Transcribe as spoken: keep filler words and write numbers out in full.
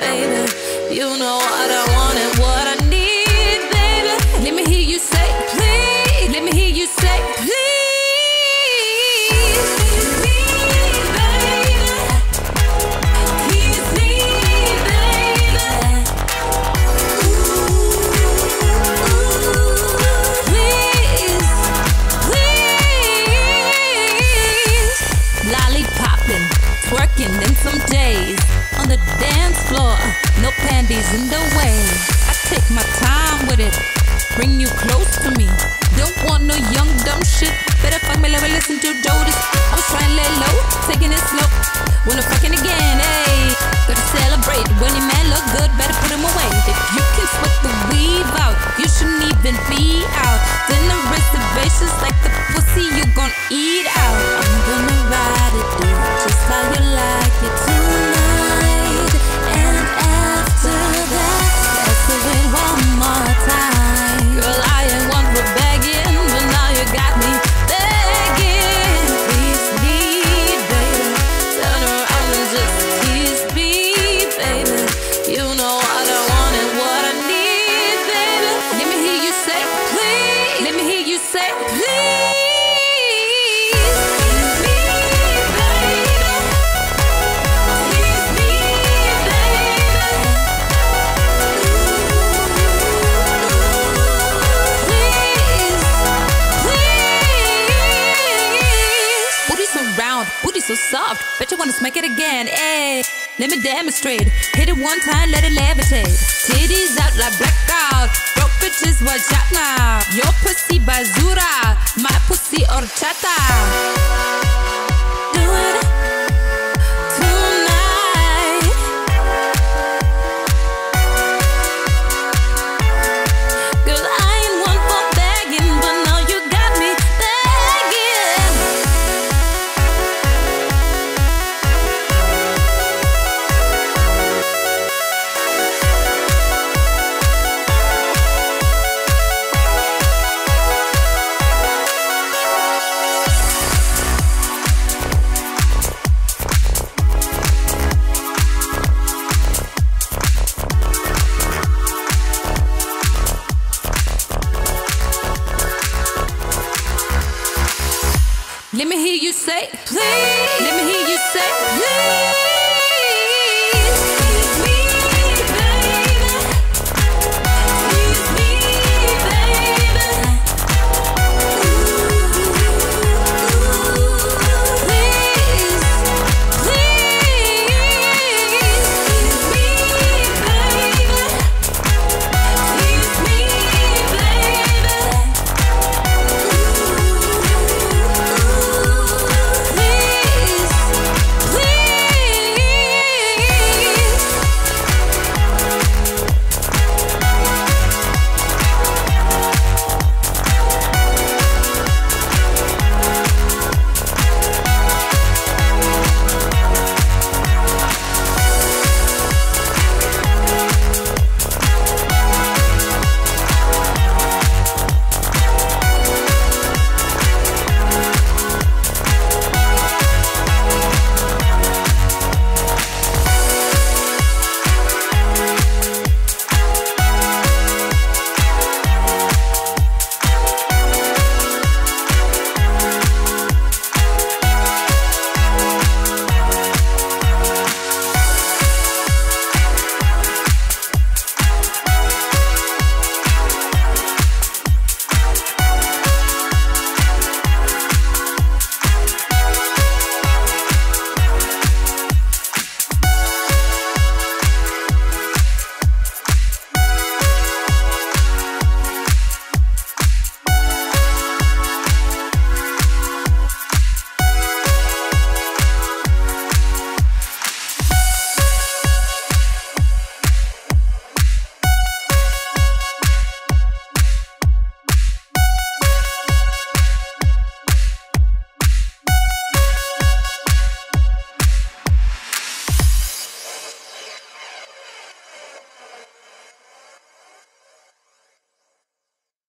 baby. You know what I want and what I need, baby. Let me hear you say please. Let me hear you say please. Kiss me, baby. Kiss me, baby. Ooh, ooh, please, please. Lollipopping, twerking in some days. On the dance floor, no panties in the way. I take my time with it, bring you close to me. Don't want no young dumb shit. Better fuck me, let me listen to Jodis. I was trying to lay low, taking it slow. When I'm fucking again, ayy. Gotta celebrate when your man look good, better put him away. If you can sweat the weave out, you shouldn't even be out. Dinner reservations like the pussy you gon' eat out. I'm gonna ride it, dude, just how you like it tonight. So soft, bet you wanna smack it again, ayy. Let me demonstrate. Hit it one time, let it levitate. Titties out like blackout. Broke bitches, watch out now. Your pussy basura, my pussy horchata. Do it tonight. Girl, I ain't one for begging, but now you got me begging. Let me hear you say please. Let me hear you say please.